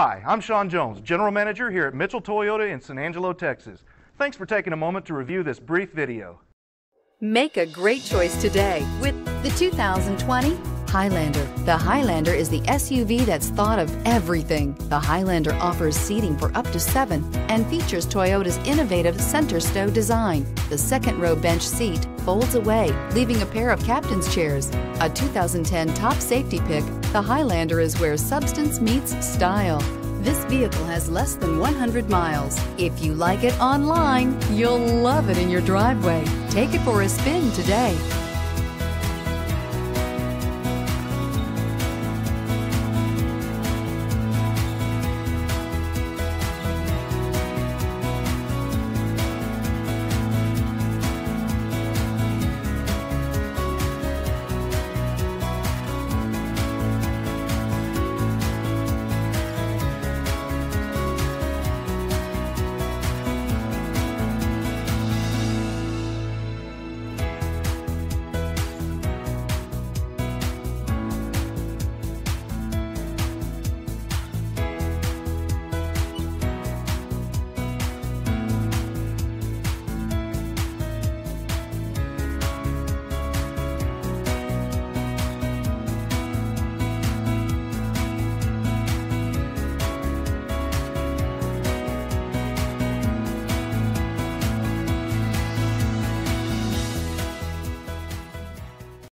Hi, I'm Sean Jones, General Manager here at Mitchell Toyota in San Angelo, Texas. Thanks for taking a moment to review this brief video. Make a great choice today with the 2020 Highlander. The Highlander is the SUV that's thought of everything. The Highlander offers seating for up to 7 and features Toyota's innovative center stow design. The second row bench seat folds away, leaving a pair of captain's chairs. A 2010 top safety pick, the Highlander is where substance meets style. This vehicle has less than 100 miles. If you like it online, you'll love it in your driveway. Take it for a spin today.